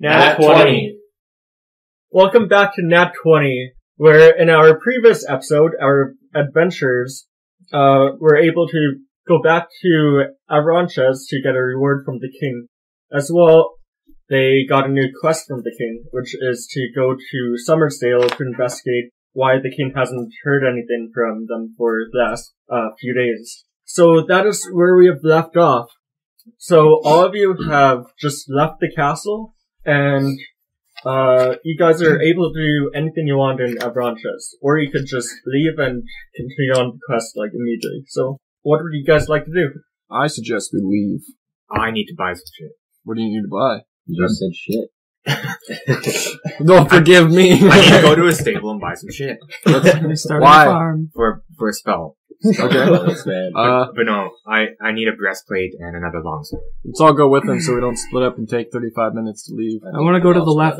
Nat 20. Welcome back to Nat 20, where in our previous episode, our adventurers were able to go back to Avranches to get a reward from the king. As well, they got a new quest from the king, which is to go to Summersdale to investigate why the king hasn't heard anything from them for the last few days. So that is where we have left off. So all of you have just left the castle, and you guys are able to do anything you want in Avranches, or you could just leave and continue on the quest, like, immediately. So, what would you guys like to do? I suggest we leave. I need to buy some shit. What do you need to buy? You just said shit. Don't forgive me. I can go to a stable and buy some shit. Let's start a farm. For a spell. Okay. But no, I need a breastplate and another longsword. Let's all go with them so we don't split up and take 35 minutes to leave. I want to go to the left.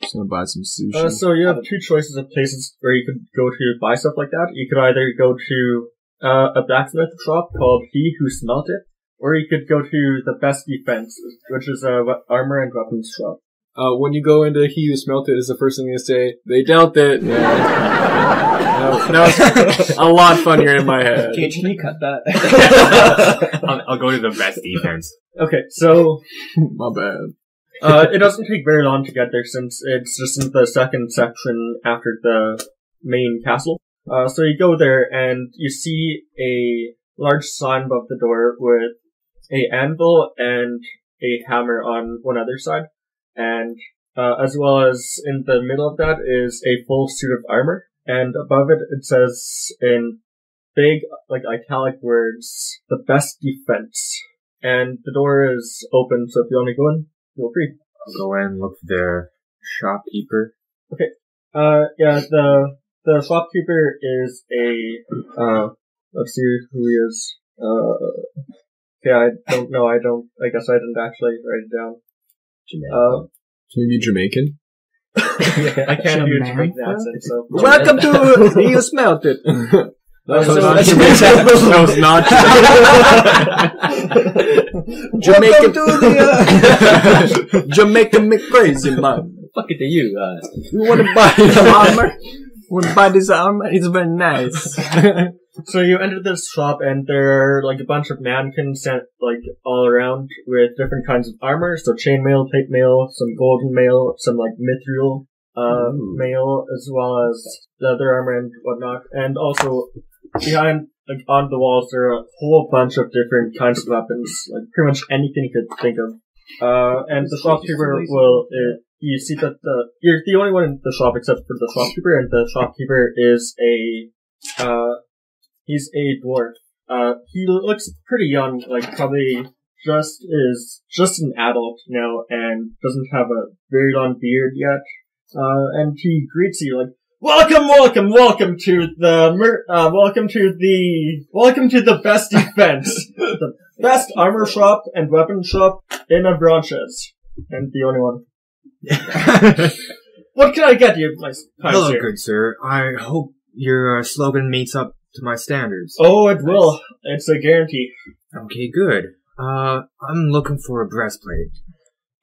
Just going to buy some sushi. So you have two choices of places where you could go to buy stuff like that. You could either go to a blacksmith shop called He Who Smelt It, or you could go to The Best Defense, which is a armor and weapons shop. When you go into He Who Smelt It, is the first thing they say, they dealt it. Yeah. That was a lot funnier in my head. Can you cut that? I'll go to The Best Defense. Okay, so... My bad. It doesn't take very long to get there since it's just in the second section after the main castle. So you go there and you see a large sign above the door with a anvil and a hammer on one other side. And as well as in the middle of that is a full suit of armor. And above it, it says in big, like, italic words, The Best Defense. And the door is open, so if you want to go in, feel free. I'll go in and look for their shopkeeper. Okay. Yeah, the shopkeeper is a, let's see who he is. Yeah, I don't know, I guess I didn't actually write it down. Jamaican. Maybe Jamaican? Yeah, I can't do Jamaican accent, so... Welcome to You Smelt It! That was not Jamaican. Jamaican to the... Jamaican make crazy, man. Fuck it to you, You wanna buy some armor? Wanna buy this armor? It's very nice. So you enter this shop, and there are, like, a bunch of mannequins sent, like, all around with different kinds of armor. So chainmail, plate mail, some golden mail, some, like, mithril mail, as well as leather armor and whatnot. And also, behind, like, on the walls, there are a whole bunch of different kinds of weapons. Like, pretty much anything you could think of. And the shopkeeper will... you see that you're the only one in the shop except for the shopkeeper, and the shopkeeper is a... He's a dwarf. He looks pretty young, like probably just an adult now, and doesn't have a very long beard yet. And he greets you like, welcome to the Best Defense, the best armor shop and weapon shop in Avranches, and the only one. What can I get you, my hello, sir? Good sir. I hope your slogan meets up to my standards. Oh, it will. It's a guarantee. Okay, good. I'm looking for a breastplate.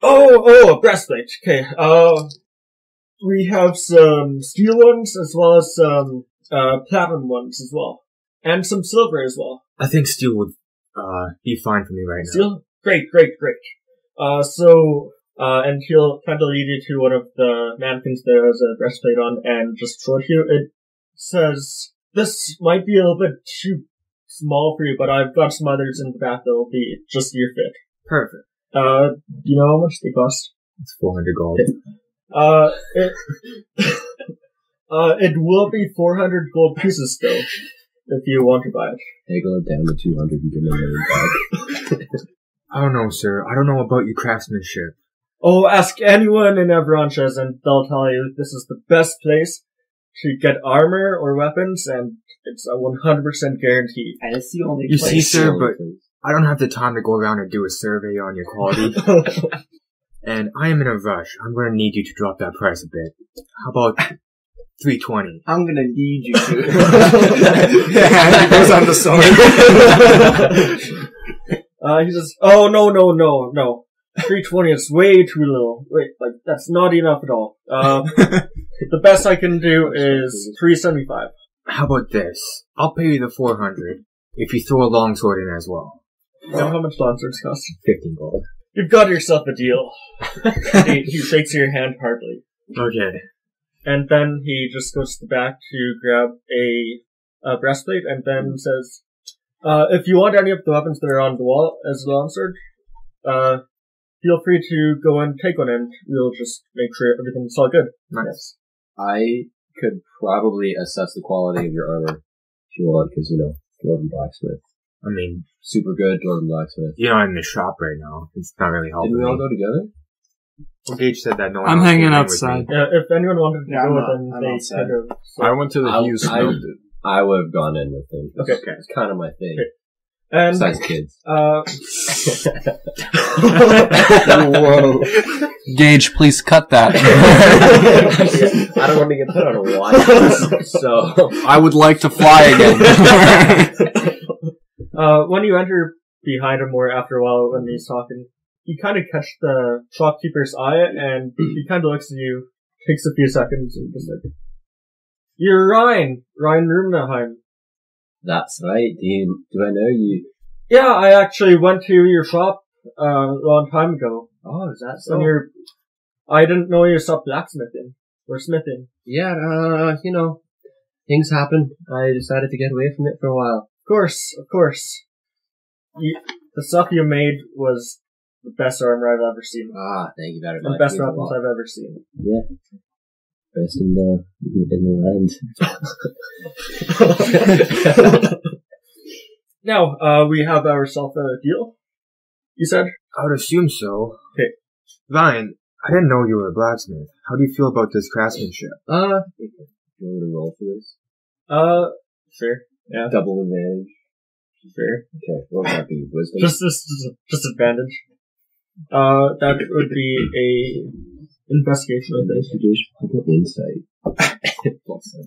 Oh, a breastplate. Okay, we have some steel ones as well as some, platinum ones as well. And some silver as well. I think steel would, be fine for me right now. Steel? Great. And he'll kind of lead you to one of the mannequins there has a breastplate on and just show you. It says... This might be a little bit too small for you, but I've got some others in the back that'll be just your fit. Perfect. Do you know how much they cost? It's 400 gold. Okay. It will be 400 gold pieces though, if you want to buy it. Haggle it down to 200 and give it back. I don't know, sir. I don't know about your craftsmanship. Oh, ask anyone in Avranches and they'll tell you this is the best place to get armor or weapons, and it's a 100% guarantee. And it's the only place. You see, sir, but I don't have the time to go around and do a survey on your quality. And I am in a rush. I'm going to need you to drop that price a bit. How about 320? I'm going to need you to. Yeah, he goes on the sword. He says, oh, no. 320 is way too low. Wait, like, that's not enough at all. The best I can do is 375. How about this? I'll pay you the 400 if you throw a longsword in as well. You know how much longswords cost? 15 gold. You've got yourself a deal. He shakes your hand hardly. Okay. And then he just goes to the back to grab a breastplate and then says, if you want any of the weapons that are on the wall as a longsword, feel free to go and take one and we'll just make sure everything's all good. Nice. I could probably assess the quality of your armor if you want, because, you know, Dwarven blacksmith. I mean, super good Dwarven blacksmith. You know, I'm in the shop right now. It's not really helping. Did we all go together? Gage said that no one. I'm hanging outside. If anyone wanted to go with them, they outside. I went to the I would have gone in with him. Okay, okay. It's kind of my thing. Okay. And besides kids. Whoa. Gage, please cut that. I don't want to get put on a watch. So I would like to fly again. When you enter behind him, or after a while when he's talking, you kind of catch the shopkeeper's eye, and he kind of looks at you, takes a few seconds, and just like, "You're Ryan Rumnaheim." That's right. Do I know you? Yeah, I actually went to your shop a long time ago. Oh, is that so? I didn't know you stopped blacksmithing or smithing. Yeah, you know, things happen. I decided to get away from it for a while. Of course, of course. The stuff you made was the best armor I've ever seen. Ah, thank you very much. The best weapons I've ever seen. Yeah. Best in the land. Now, we have ourselves a deal, you said? I would assume so. Okay. Ryan, I didn't know you were a blacksmith. How do you feel about this craftsmanship? You want me to roll for this? Sure. Yeah. Double advantage. Sure. Okay, what would that be? Wisdom? Just advantage. That would be a... investigation, I think. Insight.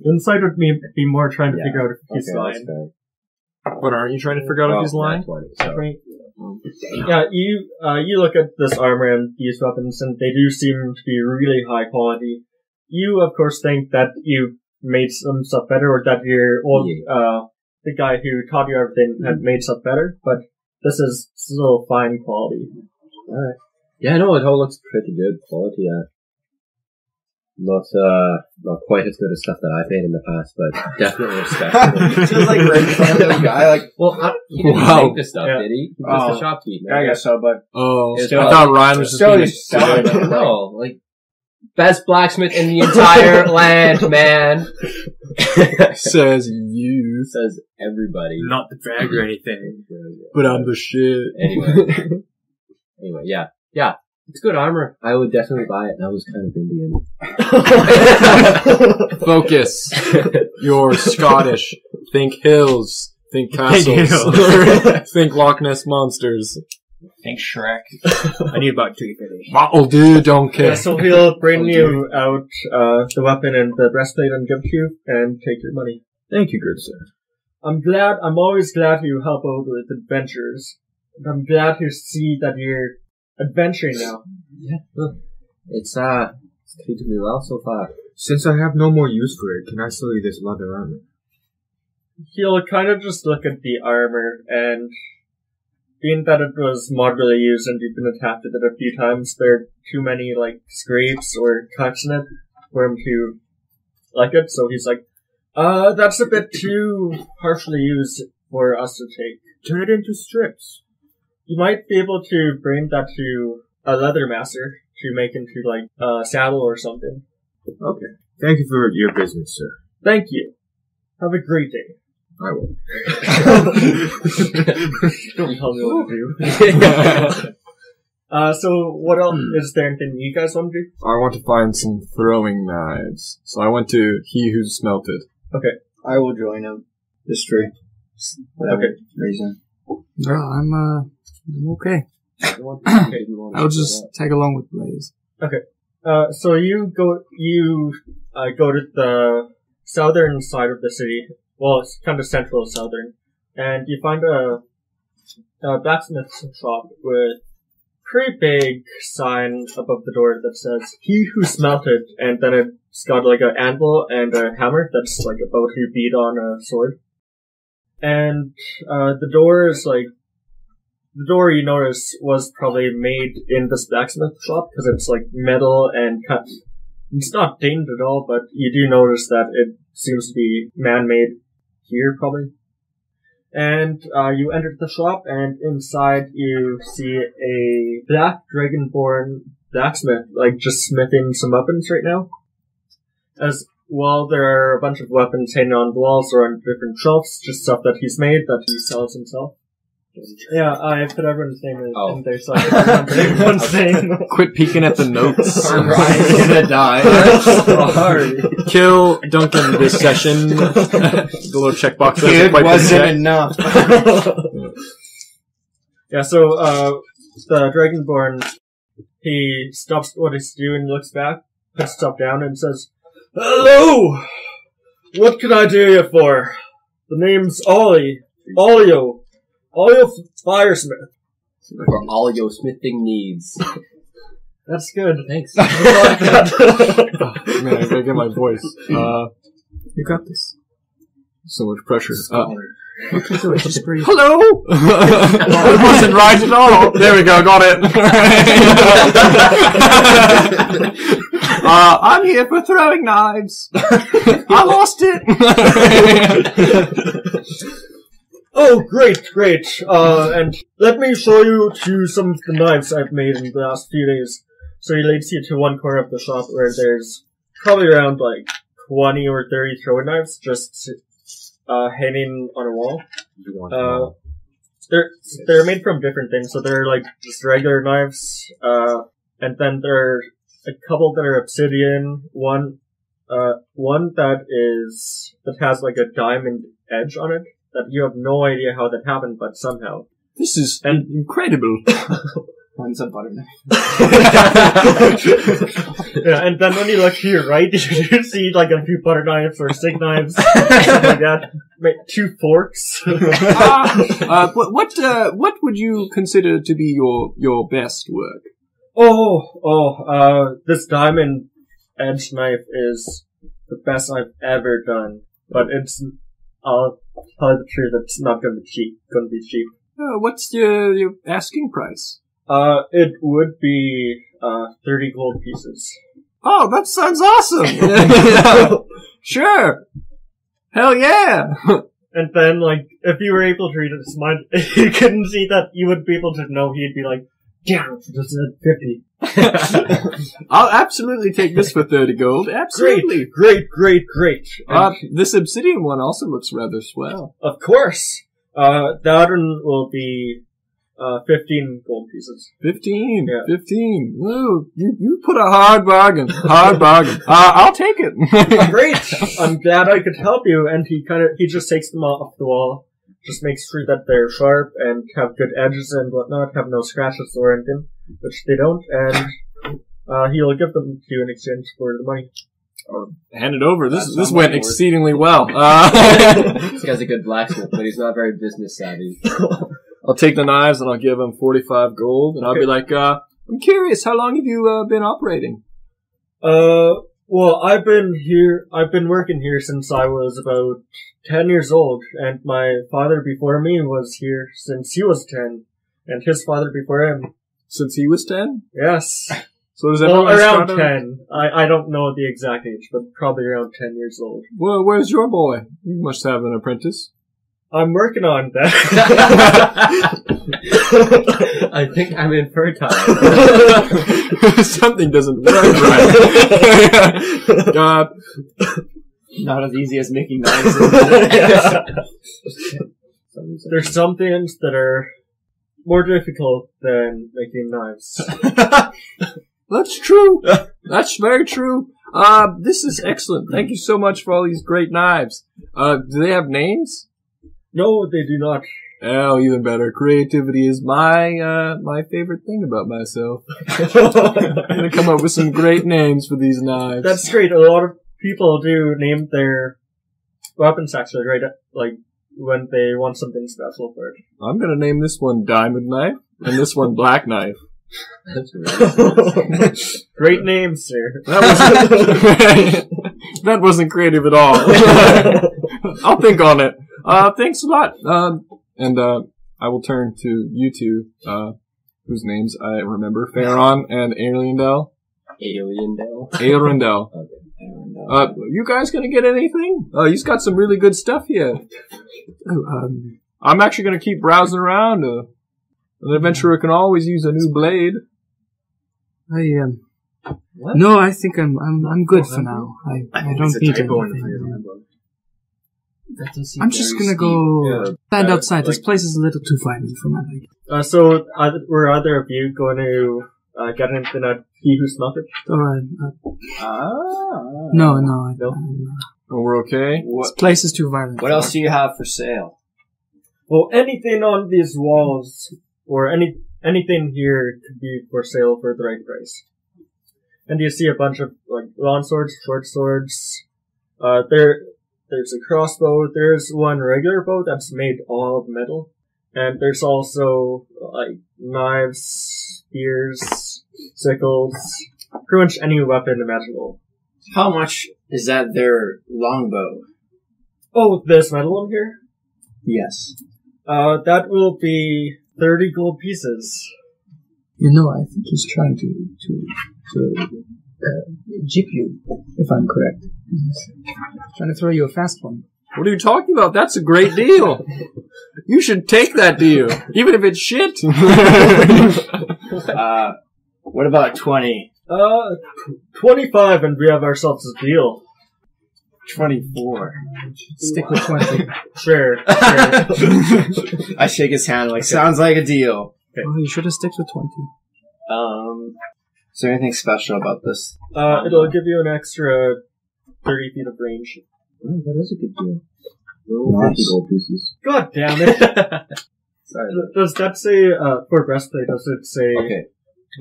Insight would be more trying to figure out if he's lying. But aren't you trying to figure out if he's lying? 20, so. Right. Yeah, you look at this armor and these weapons, and they do seem to be really high quality. You, of course, think that you made some stuff better, or that your old, the guy who taught you everything had made stuff better, but this is still fine quality. Alright. Yeah, no, it all looks pretty good quality. Not quite as good as stuff that I've made in the past, but definitely respectable. Just like right in front of the guy, like, well, he didn't make this stuff, did he? He was the shopkeeper. I guess so, but I thought Ryan was just selling it. No, like, best blacksmith in the entire land, man. Says you. Says everybody. Not the drag or anything, but I'm the shit. Anyway, yeah. Yeah, it's good armor. I would definitely buy it. I was kind of Indian. Focus. You're Scottish. Think hills. Think castles. Think, think Loch Ness monsters. Think Shrek. I need about 250. Bottle dude, don't care. Yeah, so he'll bring you out the weapon and the breastplate and give you and take your money. Thank you, good sir. I'm always glad you help out with adventures. I'm glad to see that you're adventuring now. Yeah, look. It's treated me well so far. Since I have no more use for it, can I sell you this leather armor? He'll kind of just look at the armor, and being that it was moderately used and you've been attacked with it a few times, there are too many, like, scrapes or cuts in it for him to like it, so he's like, that's a bit too harshly used for us to take. Turn it into strips. You might be able to bring that to a leather master to make into, like, a saddle or something. Okay. Thank you for your business, sir. Thank you. Have a great day. I will. Don't tell me what to do. So what else is there anything you guys want to do? I want to find some throwing knives. So I went to He Who Smelt It. Okay. I will join him. History. Okay. Reason. No, I'm okay. I'll just tag along with Blaze. Okay. So you go to the southern side of the city. Well, it's kind of central southern. And you find a blacksmith shop with pretty big sign above the door that says, He Who Smelt It, and then it's got like an anvil and a hammer that's like about to beat on a sword. And the door is like, the door you notice was probably made in this blacksmith shop because it's like metal and cut. It's not stained at all, but you do notice that it seems to be man-made here probably. And you enter the shop, and inside you see a black dragonborn blacksmith, like, just smithing some weapons right now. As well, there are a bunch of weapons hanging on the walls or on different shelves, just stuff that he's made that he sells himself. Yeah, I put everyone's name in there, so I remember everyone's name. Quit peeking at the notes. Ryan's gonna die. Sorry. Kill Duncan this session. The little checkbox doesn't quite wasn't enough. Yeah, so the Dragonborn, he stops what he's doing, looks back, puts stuff down, and says, "Hello! What can I do you for? The name's Ollie. Ollio. Olio Firesmith. For all your smithing needs." That's good. Thanks. Man, I gotta get my voice. You got this. So much pressure. Hello! It wasn't right at all. There we go, got it. I'm here for throwing knives. I lost it. Oh, great. And let me show you to some of the knives I've made in the last few days. So he leads you to one corner of the shop where there's probably around, 20 or 30 throwing knives just, hanging on a wall. They're made from different things. So they're, just regular knives. And then there are a couple that are obsidian. One that has, a diamond edge on it. That you have no idea how that happened, but somehow. This is incredible. Mine's a butter knife. Yeah, and then when you look here, right, you see a few butter knives or steak knives, stuff like that. Two forks. What would you consider to be your best work? This diamond edge knife is the best I've ever done, but it's. I'll tell the truth, it's not going to be cheap. What's your asking price? It would be 30 gold pieces. Oh, that sounds awesome! Yeah. Sure! Hell yeah! And then, if you were able to read his mind, you couldn't see that you would be able to know he'd be damn, this is 50. I'll absolutely take this for 30 gold. Absolutely. Great. This obsidian one also looks rather swell. Of course. That one will be 15 gold pieces. 15? Yeah. 15. Whoa, you put a hard bargain. I'll take it. Great. I'm glad I could help you. And he just takes them off the wall. Just makes sure that they're sharp and have good edges and whatnot, have no scratches or anything, which they don't, and he'll give them to you in exchange for the money. Or hand it over. This went exceedingly well. This guy's a good blacksmith, but he's not very business savvy. I'll take the knives and I'll give him 45 gold, and okay. I'll be like, I'm curious, how long have you been operating? Well, I've been working here since I was about 10 years old, and my father before me was here since he was 10, and his father before him. Since he was 10? Yes. So does everyone around 10. I don't know the exact age, but probably around 10 years old. Well, where's your boy? You must have an apprentice. I'm working on that. I think I'm infertile. Something doesn't work right. Not as easy as making knives. Yeah. There's some things that are more difficult than making knives. That's true. That's very true. This is excellent. Thank you so much for all these great knives. Do they have names? No, they do not. Oh, even better. Creativity is my favorite thing about myself. I'm gonna come up with some great names for these knives. That's great. A lot of people do name their weapons, actually, right? When they want something special for it. I'm gonna name this one Diamond Knife, and this one Black Knife. Great name, sir. That wasn't creative at all. I'll think on it. Thanks a lot. And I will turn to you two, whose names I remember, Faron and Aerindel. Aerindel. Okay. You guys gonna get anything? He's got some really good stuff here. I'm actually gonna keep browsing around. An adventurer can always use a new blade. What? No, I think I'm good for now. I don't need anything. I'm just gonna go stand outside. This place is a little too violent for my liking. Were either of you going to get anything out? He Who Smelt It? No. Oh, we're okay. This place is too violent. What else do you have for sale? Well, anything on these walls or anything here could be for sale for the right price. And you see a bunch of like long swords, short swords. There's a crossbow. There's one regular bow that's made all of metal, and there's also like knives, spears, sickles, pretty much any weapon imaginable. How much is that their longbow? Oh, this metal one here? Yes. That will be 30 gold pieces. You know, I think he's trying to jip you, if I'm correct. Trying to throw you a fast one. What are you talking about? That's a great deal. You should take that deal, even if it's shit. What about 20? 25, and we have ourselves a deal. 24. Stick with 20. Sure. I shake his hand like, sounds like a deal. Okay. Oh, you should have sticked with 20. Is there anything special about this? It'll give you an extra 30 feet of range. Oh, that is a good deal. Nice. Gold pieces. God damn it! Sorry. Does that say, for breastplate, does it say... Okay.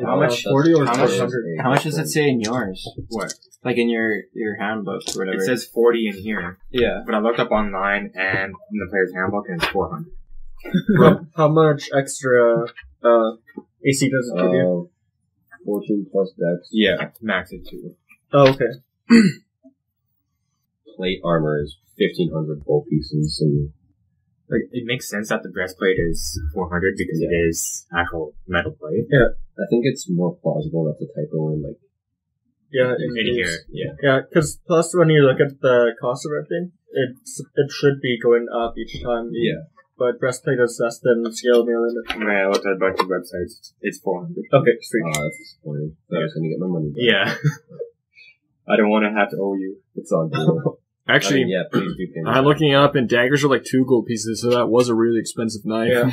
How much? 40 or 100? How much does it say in yours? What? Like in your handbook or whatever. It says 40 in here. Yeah. But I looked up online and in the player's handbook and it's 400. How much extra AC does it give you? 14 plus dex. Yeah, max it too. Oh, okay. Plate armor is 1,500 gold pieces. And like, it makes sense that the breastplate is 400 because it is actual metal plate. Yeah. I think it's more plausible that the typo in, like... Yeah, it is. Yeah, because plus when you look at the cost of everything, it should be going up each time. Yeah. But breastplate is less than scale mailing. When I looked at a bunch of websites, it's 400. Okay, sweet. That's disappointing. I was going to get my money back. Yeah. I don't want to have to owe you. It's on deal. Actually, I mean, please do pay me. I'm looking up, and daggers are like 2 gold pieces, so that was a really expensive knife. Yeah.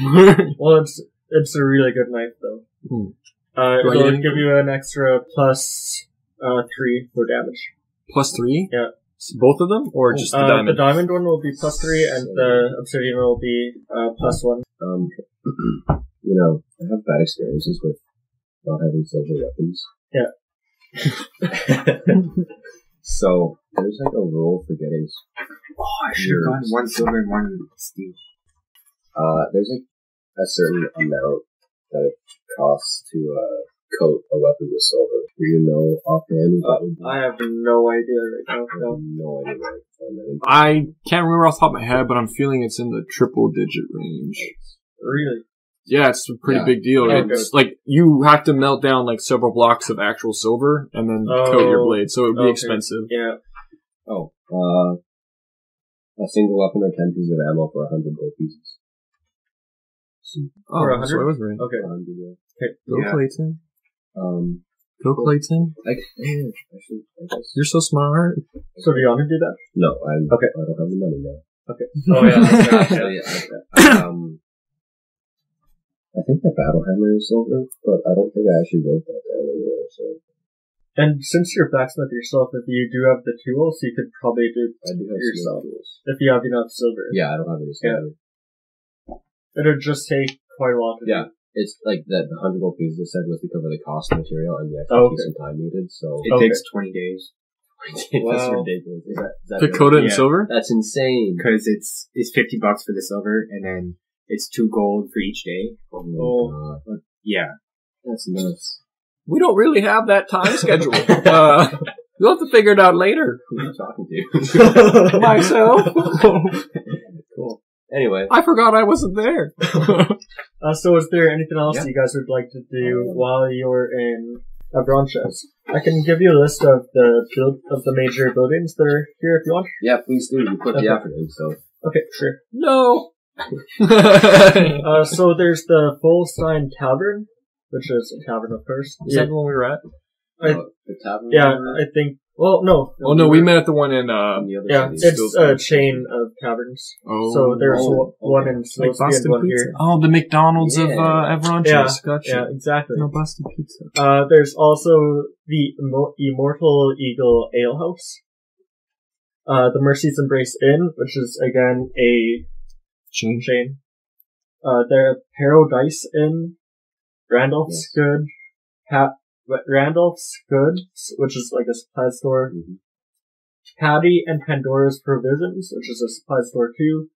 Well, it's a really good knife, though. Hmm. It'll give you an extra plus 3 for damage. Plus 3? Yeah. Both of them? Or just the diamond? The diamond one will be plus 3, and the obsidian will be plus 1. You know, I have bad experiences with not having silver weapons. Yeah. So, there's like a rule for getting... Oh, I should have gotten 1 silver and 1 steel. There's like a certain amount that it costs to coat a weapon with silver. Do you know offhand? I have no idea right now. No idea right now. I can't remember off the top of my head, but I'm feeling it's in the triple-digit range. Really? Yeah, it's a pretty big deal. Right? Okay. It's like you have to melt down like several blocks of actual silver and then coat your blade, so it would be expensive. Yeah. Oh, a single weapon or 10 pieces of ammo for 100 gold pieces. Oh, that's what I was right. Okay. Go Clayton. Go Clayton. You're so smart. So do you want to do that? No, I don't have the money now. Okay. Oh yeah. That's I think the battle hammer is silver, but I don't think I actually wrote that down anywhere. So. And since you're blacksmith yourself, if you do have the tools, you could probably do yourself. If you have enough silver. Yeah, I don't have any silver. It'll just take quite a while to do. It's like the 100 gold pieces I said was to cover the cost of material and the execution time needed, so... It takes 20 days. Wow. That's ridiculous. Is that Dakota in silver? That's insane. Because it's $50 for the silver, and then it's 2 gold for each day. Oh, yeah. That's nuts. We don't really have that time schedule. We'll have to figure it out later. Who are you talking to? Myself. Cool. Anyway. I forgot I wasn't there. So is there anything else you guys would like to do while you're in Avranches? I can give you a list of the major buildings that are here if you want. Yeah, please do. You put the effort in, so. Okay, sure. No! So there's the Full Stein Tavern, which is a tavern, of course. Is that the one we were at? The tavern? Yeah, I think. Well, no. Oh, no, we met at the one in. The other it's a chain of taverns. Oh. So there's one in Silksby and one here. Oh, the McDonald's of Avranches. Yeah. Gotcha. Yeah, exactly. No, Boston Pizza. There's also the Immortal Eagle Alehouse. The Mercy's Embrace Inn, which is, again, a chain. The Paradise Inn, Randolph's Goods, Randolph's Goods, which is like a supply store. Mm-hmm. Patty and Pandora's Provisions, which is a supply store too.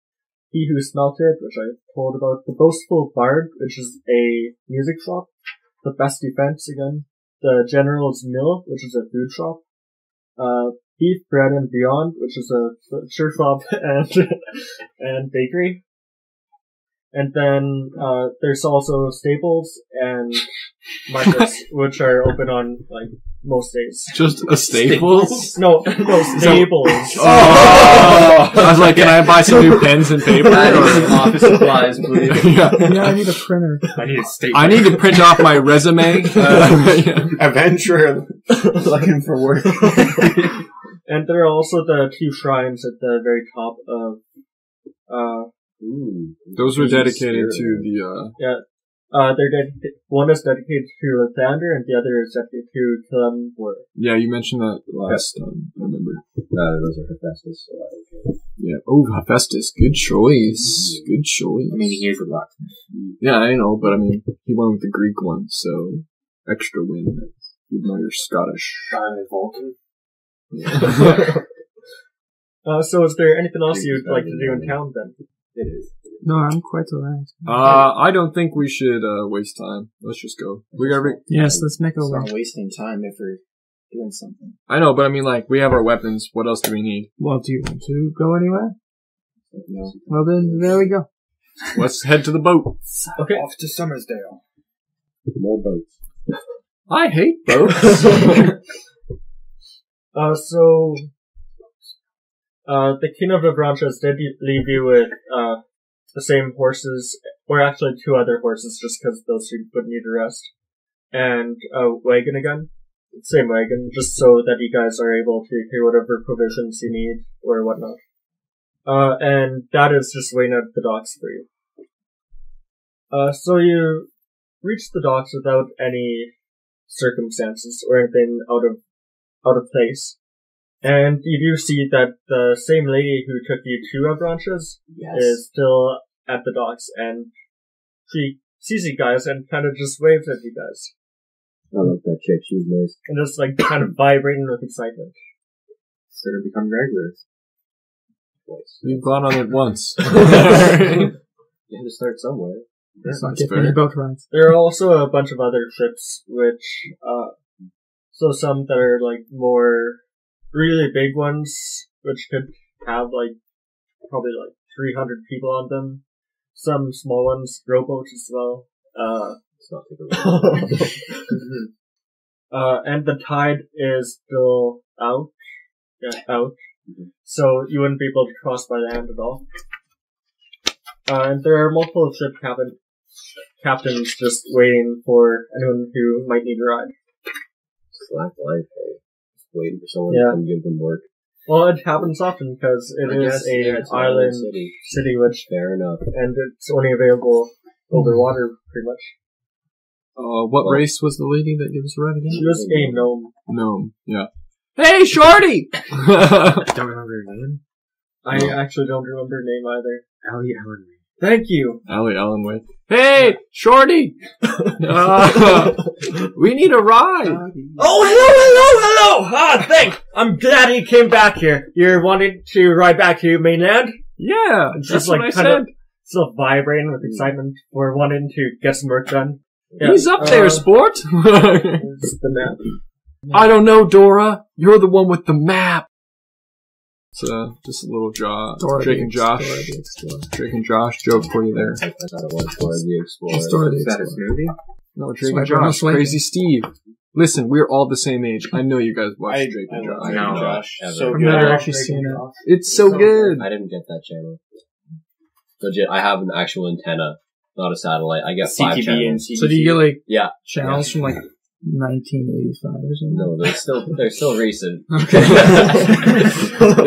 He Who Smelt It, which I told about. The Boastful Bard, which is a music shop. The Best Defense, again. The General's Mill, which is a food shop. Beef Bread and Beyond, which is a butcher shop and bakery. And then there's also Staples and Markets, which are open on like most days. Just a Staples? No, Staples. Oh. I was like, can I buy some new pens and paper? I need some office supplies, please. Yeah, I need a printer. I need a staple. I need to print off my resume. Adventurer looking for work. And there are also the two shrines at the very top of... Ooh, those were dedicated to the, one is dedicated to Lathander, and the other is dedicated to Clem Ward. Yeah, you mentioned that last time, I remember. Those are Hephaestus. Yeah. Oh, Hephaestus. Good choice. Mm-hmm. Good choice. I mean, he gave a lot. Yeah, I know, but I mean, he went with the Greek one, so extra win, even though you're Scottish. I'm Vulcan. Yeah. So is there anything else you'd like to do in town, then? It is. No, I'm quite alright. I don't think we should waste time. Let's just go. We gotta. Let's make a way. Not wasting time if we're doing something. I know, but I mean, like, we have our weapons. What else do we need? Well, do you want to go anywhere? No. Well, then there we go. Let's head to the boat. Okay. Off to Summersdale. More boats. I hate boats. The King of Avranches did leave you with the same horses, or actually two other horses, just because those two would need a rest, and a wagon again. Same wagon, just so that you guys are able to carry whatever provisions you need or whatnot. And that is just waiting at the docks for you. So you reach the docks without any circumstances or anything out of place. And you do see that the same lady who took you to Avranches is still at the docks, and she sees you guys and kind of just waves at you guys. I like that chick, she was nice. And just like kind of vibrating with excitement. Instead of becoming regulars. We've gone on it once. You had to start somewhere. That's not fair. There are also a bunch of other trips, which, so some that are like more really big ones, which could have like probably like 300 people on them. Some small ones, rowboats as well. It's not big. And the tide is still out. Yeah, out. So you wouldn't be able to cross by land at all. And there are multiple ship captains just waiting for anyone who might need a ride. Slack life, eh? Waiting for someone to come give them work. Well, it happens often because it's an island city, which fair enough, and it's only available over water, pretty much. What race was the lady that gave us a ride again? She was a gnome. Gnome, yeah. Hey, Shorty! Don't remember her name. I actually don't remember her name either. Allie Allen. Thank you, Allie Allen. With hey, Shorty, we need a ride. Oh, hello! Thanks. I'm glad you came back here. You're wanting to ride back to mainland? Yeah, that's just, like, what I said. Still vibrating with excitement. We're wanting to get some work done. Yeah. He's up there, sport. It's the map. Yeah. I don't know, Dora. You're the one with the map. It's just a little jaw. Drake and Josh. Drake and Josh joke for you there. I thought it was Dora the Explorer. Is that his movie? No, Drake and Josh. Crazy Steve. Listen, we're all the same age. I know you guys watched Drake and Josh. I know Josh. So I've never actually seen it. It's so good. I didn't get that channel. Legit, I have an actual antenna, not a satellite. I get 5 channels. So do you get like channels from like 1985 or something? No, they're still recent. Okay.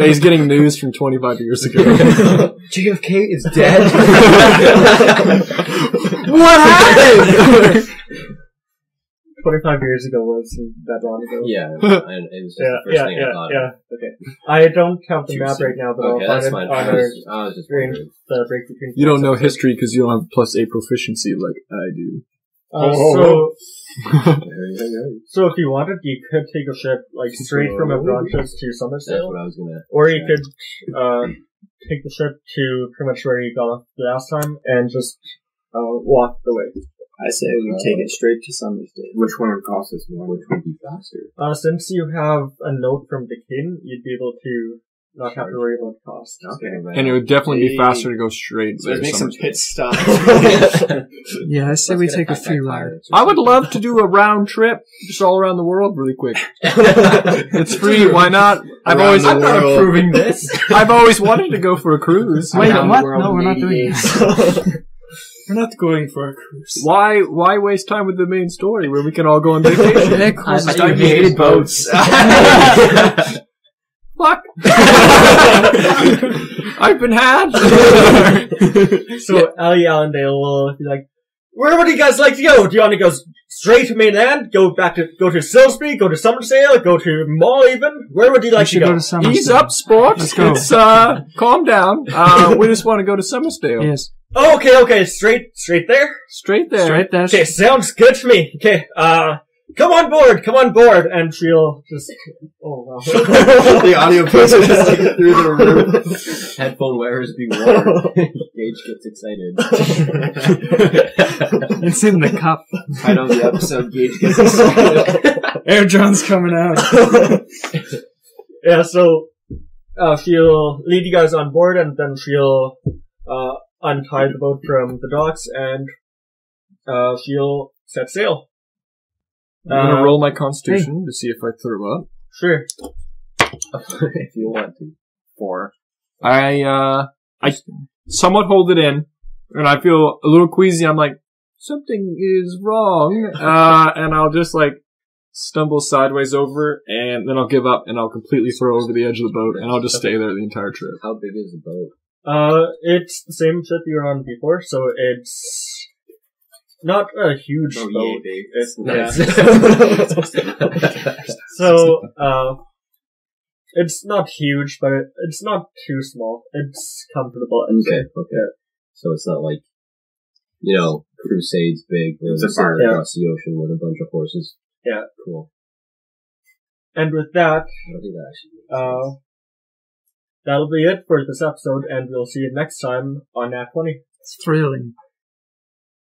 Yeah, he's getting news from 25 years ago. JFK is dead. What happened? 25 years ago was that long ago. Yeah, and it was just the first thing I thought of. Okay. I don't count the map right now, but I'll find it on our break between. You don't know history because you don't have +8 proficiency like I do. So if you wanted, you could take a ship like straight from Avranches to Summersdale. That's what I was gonna. Or you could take the ship to pretty much where you got off the last time and just walk the way. I say we take it straight to Summersdale. Which one would cost us more? Which would be faster? Since you have a note from the king, you'd be able to not have to worry about cost. Okay. And it would definitely be faster to go straight. So make some pit stops. Yeah, I say we take a free ride. I would love to do a round trip just all around the world really quick. It's free. Why not? I'm not approving this. I've always wanted to go for a cruise. Wait, what? No, we're not doing this. We're not going for a cruise. Why waste time with the main story where we can all go on vacation? Yeah, I hated boats. Fuck! I've been had! So, Allie Allendale will be like, where would you guys like to go? Do you want to go straight to mainland? Go to Silksby? Go to Summersdale? Go to Mall even? Where would you like to go? To ease up, sport. Let's go. It's, calm down. We just want to go to Summersdale. Yes. Oh, okay, straight there? Straight there. Okay, sounds good to me. Okay, come on board, and she'll just, oh wow. The audio person is like through the roof. Headphone wearers be warned. Gage gets excited. It's in the cup. I know the episode, Gage gets excited. Air John's coming out. Yeah, so, she'll lead you guys on board, and then she'll, untie the boat from the docks, and she'll set sail. I'm gonna roll my constitution to see if I throw up. Sure. If you want to. 4. I somewhat hold it in, and I feel a little queasy. I'm like, something is wrong. And I'll just like stumble sideways over, and then I'll give up, and I'll completely throw over the edge of the boat, and I'll just stay there the entire trip. How big is the boat? It's the same ship you were on before, so it's not a huge boat. It's so, it's not huge, but it's not too small. It's comfortable. Okay. So it's not like, Crusades big, where it's a bar across the ocean with a bunch of horses. Yeah. Cool. And with that, I don't think that actually makes sense. That'll be it for this episode, and we'll see you next time on Nat 20. It's thrilling.